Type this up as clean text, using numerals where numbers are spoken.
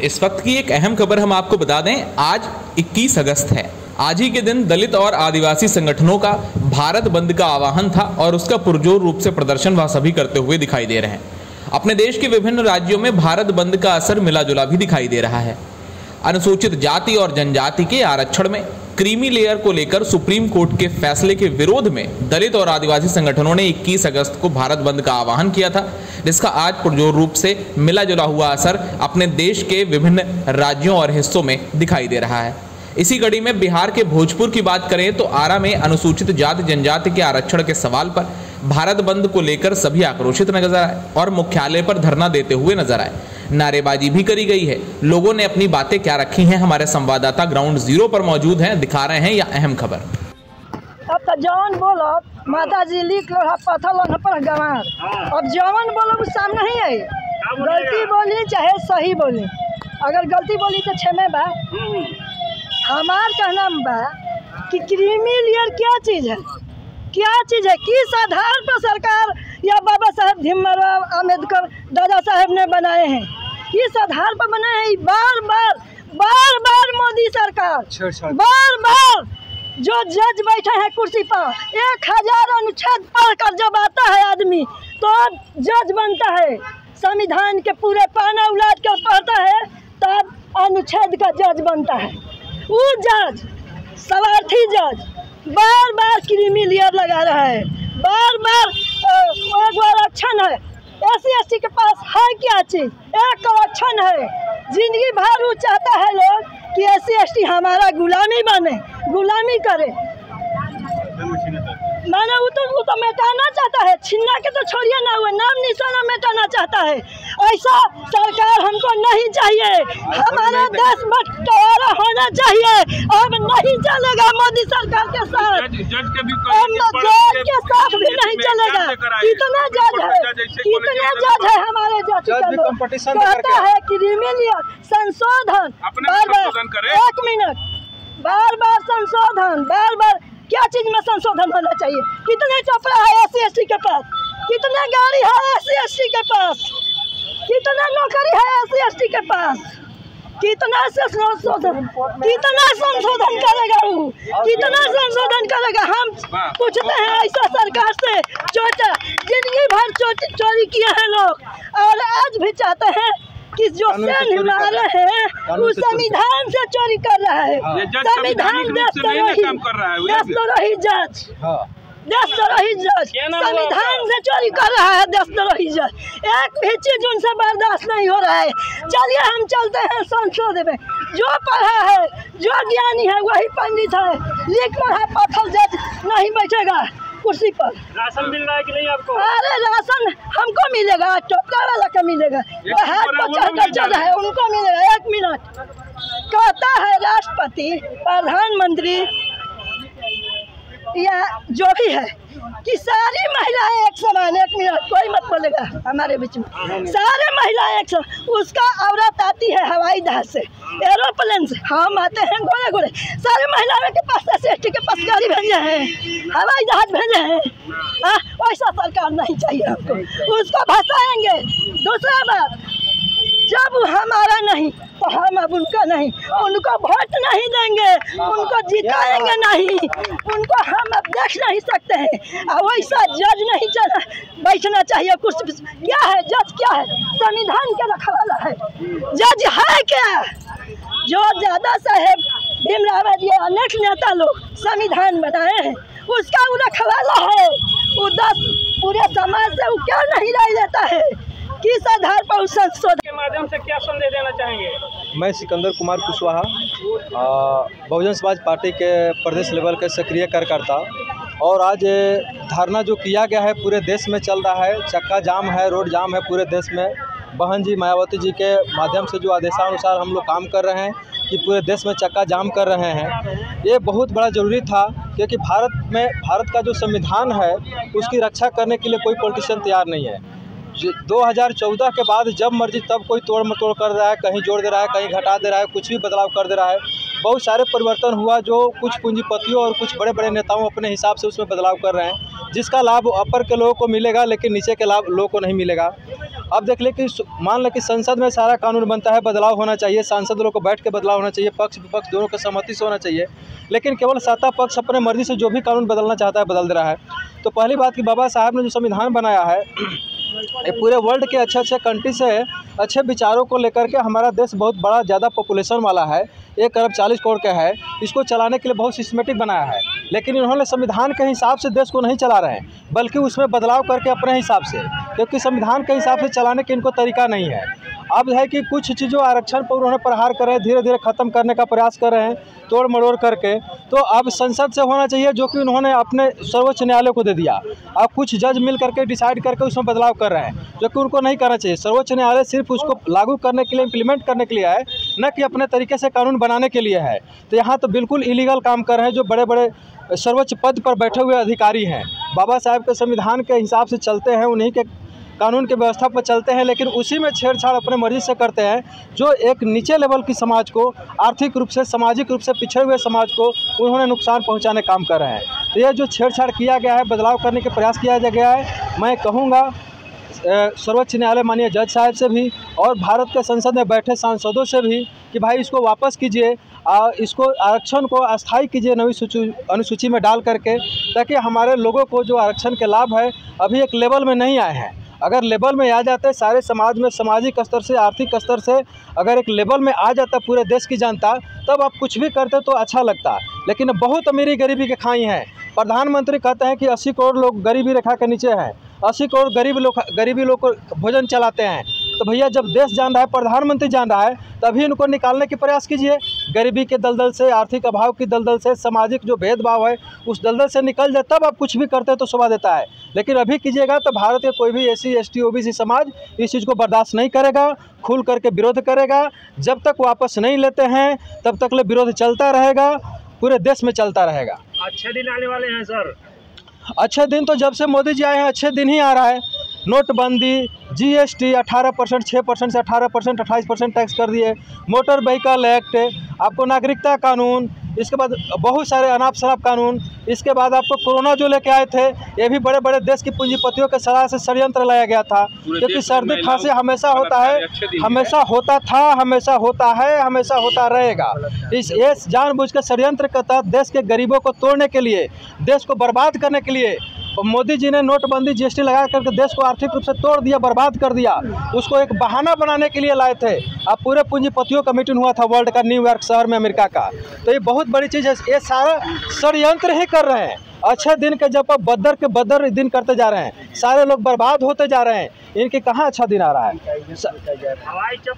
इस वक्त की एक अहम खबर हम आपको बता दें, आज 21 अगस्त है। आज ही के दिन दलित और आदिवासी संगठनों का भारत बंद का आह्वान था और उसका पुरजोर रूप से प्रदर्शन वह सभी करते हुए दिखाई दे रहे हैं। अपने देश के विभिन्न राज्यों में भारत बंद का असर मिला जुला भी दिखाई दे रहा है। अनुसूचित जाति और जनजाति के आरक्षण में क्रीमी लेयर को लेकर सुप्रीम कोर्ट के फैसले के विरोध में दलित और आदिवासी संगठनों ने 21 अगस्त को भारत बंद का आह्वान किया था, जिसका आज पुरजोर रूप से मिला जुला हुआ असर अपने देश के विभिन्न राज्यों और हिस्सों में दिखाई दे रहा है। इसी कड़ी में बिहार के भोजपुर की बात करें तो आरा में अनुसूचित जाति जनजाति के आरक्षण के सवाल पर भारत बंद को लेकर सभी आक्रोशित नजर आए और मुख्यालय पर धरना देते हुए नजर आए। नारेबाजी भी करी गई है। लोगों ने अपनी बातें क्या रखी हैं, हमारे संवाददाता ग्राउंड जीरो पर मौजूद हैं, दिखा रहे हैं यह अहम खबर। अब तो जवन बोलो माता जी लिख लो पथल गवार, अब जवन बोलो सामने ही आई, गलती बोली चाहे सही बोली, अगर गलती बोली तो क्षमे बा। हमार कहना बा कि क्रीमी लेयर क्या चीज़ है, क्या चीज़ है, किस आधार पर सरकार या बाबा साहेब भीमराव अम्बेडकर दादा साहेब ने बनाए हैं, किस आधार पर बनाए हैं। बार बार बार बार मोदी सरकार बार बार जो जज बैठे हैं कुर्सी पर 1000 अनुच्छेद पढ़कर जब आता है आदमी तो जज बनता है, संविधान के पूरे पाना उलाट कर पढ़ता है तब अनुच्छेद का जज बनता है। वो जज स्वार्थी जज बार बार क्रीमी लेयर लगा रहा है, बार बार आरक्षण है, SC ST के पास है क्या चीज, एक आरक्षण है। जिंदगी भर वो चाहता है लोग कि SC ST हमारा गुलामी बने, गुलामी करे, मैंने वो तो मिटाना चाहता है, छीनना के तो छोड़िए ना, हुए नाम निशाना मिटाना चाहता है। ऐसा सरकार हमको नहीं चाहिए, हमारा देश बंटवारा होना चाहिए। अब नहीं चलेगा मोदी सरकार के साथ, जज के साथ भी नहीं चलेगा। कितना जज है, कितना जज है हमारे जज कहता है क्रिमिनल संशोधन, बार बार एक मिनट, बार बार संशोधन, बार बार क्या चीज में संशोधन होना चाहिए। कितने चपड़ा है SC ST के पास, कितने गाड़ी है SC ST के पास, कितना नौकरी है SC ST के पास, कितना संशोधन करेगा वो, कितना संशोधन करेगा। हम पूछते हैं ऐसा सरकार से, चोटा जिंदगी भर चोरी किया है लोग और आज भी चाहते हैं कि जो हमारा है वो संविधान से चोरी कर रहा है। संविधान देशद्रोही जज, देशद्रोही जज संविधान से चोरी कर रहा है, देशद्रोही जज, एक भी चीज उनसे बर्दाश्त नहीं हो रहा है। चलिए हम चलते हैं संसद में, जो पढ़ा है जो ज्ञानी है वही पंडित है, लिख पढ़ा पत्थर जज नहीं बैठेगा कुर्सी पर। राशन मिल रहा है कि नहीं आपको? अरे राशन हमको मिलेगा, टोपला वाला का मिलेगा, है उनको मिलेगा। एक मिनट कहता है राष्ट्रपति प्रधानमंत्री या जो भी है कि सारी महिलाएं एक समान, एक मिनट कोई मत बोलेगा हमारे बीच में, सारे महिलाएं एक समान। उसका औरत आती है हवाई जहाज से, एरोप्लेन से, हम आते हैं घोड़े घोड़े, सारे महिलाओं के पास SC ST के पास गाड़ी भेजे हैं, हवाई जहाज भेजे हैं। वैसा सरकार नहीं चाहिए हमको, उसको भसाएंगे। दूसरा बात, जब हमारा नहीं तो हम अब उनका नहीं, उनको वोट नहीं देंगे, उनको जिताएंगे नहीं, उनको हम अब देख नहीं सकते हैं। और वैसा जज नहीं चला बैठना चाहिए कुछ। क्या है जज, क्या है, संविधान के रखवाला है। जज है क्या, जो दादा साहेब भीमराव जी अनेक नेता लोग संविधान बनाए हैं उसका वो रखवाला है। वो दस पूरे समाज से वो क्या नहीं रह जाता है, किस आधार पर उस संशोधन के माध्यम से क्या संदेश देना चाहेंगे? मैं सिकंदर कुमार कुशवाहा, बहुजन समाज पार्टी के प्रदेश लेवल के सक्रिय कार्यकर्ता, और आज धरना जो किया गया है पूरे देश में चल रहा है, चक्का जाम है, रोड जाम है पूरे देश में। बहन जी मायावती जी के माध्यम से जो आदेशानुसार हम लोग काम कर रहे हैं कि पूरे देश में चक्का जाम कर रहे हैं, ये बहुत बड़ा ज़रूरी था, क्योंकि भारत का जो संविधान है उसकी रक्षा करने के लिए कोई पॉलिटिशियन तैयार नहीं है। 2014 के बाद जब मर्जी तब कोई तोड़ मटोड़ कर रहा है, कहीं जोड़ दे रहा है, कहीं घटा दे रहा है, कुछ भी बदलाव कर दे रहा है। बहुत सारे परिवर्तन हुआ जो कुछ पूंजीपतियों और कुछ बड़े बड़े नेताओं अपने हिसाब से उसमें बदलाव कर रहे हैं। जिसका लाभ अपर के लोगों को मिलेगा लेकिन नीचे के लाभ लोगों को नहीं मिलेगा। अब देख लें कि मान लें कि संसद में सारा कानून बनता है, बदलाव होना चाहिए, सांसद लोग को बैठ के बदलाव होना चाहिए, पक्ष विपक्ष दोनों को सहमति से होना चाहिए, लेकिन केवल सत्ता पक्ष अपने मर्जी से जो भी कानून बदलना चाहता है बदल रहा है। तो पहली बात कि बाबा साहब ने जो संविधान बनाया है ये पूरे वर्ल्ड के अच्छे अच्छे कंट्री से अच्छे विचारों को लेकर के, हमारा देश बहुत बड़ा ज़्यादा पॉपुलेशन वाला है, 1 अरब 40 करोड़ का है, इसको चलाने के लिए बहुत सिस्टमेटिक बनाया है, लेकिन इन्होंने संविधान के हिसाब से देश को नहीं चला रहे हैं बल्कि उसमें बदलाव करके अपने हिसाब से, क्योंकि संविधान के हिसाब से चलाने के इनको तरीका नहीं है। अब है कि कुछ चीज़ों आरक्षण पर उन्होंने प्रहार कर रहे हैं, धीरे धीरे ख़त्म करने का प्रयास कर रहे हैं तोड़ मरोड़ करके। तो अब संसद से होना चाहिए जो कि उन्होंने अपने सर्वोच्च न्यायालय को दे दिया। अब कुछ जज मिल करके डिसाइड करके उसमें बदलाव कर रहे हैं जो कि उनको नहीं करना चाहिए। सर्वोच्च न्यायालय सिर्फ उसको लागू करने के लिए, इम्प्लीमेंट करने के लिए है, न कि अपने तरीके से कानून बनाने के लिए है। तो यहाँ तो बिल्कुल इलीगल काम कर रहे हैं जो बड़े बड़े सर्वोच्च पद पर बैठे हुए अधिकारी हैं। बाबा साहब के संविधान के हिसाब से चलते हैं, उन्हीं के कानून के व्यवस्था पर चलते हैं, लेकिन उसी में छेड़छाड़ अपने मर्जी से करते हैं, जो एक नीचे लेवल की समाज को, आर्थिक रूप से, सामाजिक रूप से पिछड़े हुए समाज को उन्होंने नुकसान पहुंचाने काम कर रहे हैं। तो यह जो छेड़छाड़ किया गया है, बदलाव करने के प्रयास किया गया है, मैं कहूँगा सर्वोच्च न्यायालय माननीय जज साहब से भी और भारत के संसद में बैठे सांसदों से भी कि भाई इसको वापस कीजिए, इसको आरक्षण को अस्थायी कीजिए नई अनुसूची में डाल करके, ताकि हमारे लोगों को जो आरक्षण के लाभ है अभी एक लेवल में नहीं आए हैं। अगर लेवल में आ जाते सारे समाज में, सामाजिक स्तर से, आर्थिक स्तर से, अगर एक लेवल में आ जाता पूरे देश की जनता, तब आप कुछ भी करते तो अच्छा लगता। लेकिन बहुत अमीरी गरीबी के खाई हैं। प्रधानमंत्री कहते हैं कि 80 करोड़ लोग गरीबी रेखा के नीचे हैं, 80 करोड़ गरीबी लोग को भोजन चलाते हैं। तो भैया जब देश जान रहा है, प्रधानमंत्री जान रहा है, तभी इनको निकालने के प्रयास कीजिए। गरीबी के दलदल से, आर्थिक अभाव की दलदल से, सामाजिक जो भेदभाव है उस दलदल से निकल जाए, तब आप कुछ भी करते तो शोभा देता है। लेकिन अभी कीजिएगा तो भारत के कोई भी SC, ST, OBC समाज इस चीज़ को बर्दाश्त नहीं करेगा, खुल करके विरोध करेगा। जब तक वापस नहीं लेते हैं तब तक विरोध चलता रहेगा, पूरे देश में चलता रहेगा। अच्छे दिन आने वाले हैं सर। अच्छे दिन तो जब से मोदी जी आए हैं अच्छे दिन ही आ रहा है। नोटबंदी, GST 18%, 6% से 18%, 28% टैक्स कर दिए, मोटर व्हीकल एक्ट, आपको नागरिकता कानून, इसके बाद बहुत सारे अनाप शराब कानून, इसके बाद आपको कोरोना जो लेके आए थे, ये भी बड़े बड़े देश की पूंजीपतियों के सलाह से षड्यंत्र लाया गया था, क्योंकि सर्दी खांसी हमेशा होता है, हमेशा होता था, हमेशा होता है, हमेशा होता रहेगा। ये जानबूझ के षड्यंत्र के तहत देश के गरीबों को तोड़ने के लिए, देश को बर्बाद करने के लिए मोदी जी ने नोटबंदी, GST लगा करके देश को आर्थिक रूप से तोड़ दिया, बर्बाद कर दिया। उसको एक बहाना बनाने के लिए लाए थे। अब पूरे पूंजीपतियों का मीटिंग हुआ था वर्ल्ड का, न्यूयॉर्क शहर में अमेरिका का। तो ये बहुत बड़ी चीज़ है, ये सारा षड्यंत्र ही कर रहे हैं। अच्छे दिन के जब आप बदर के बदर दिन करते जा रहे हैं, सारे लोग बर्बाद होते जा रहे हैं, इनके कहाँ अच्छा दिन आ रहा है।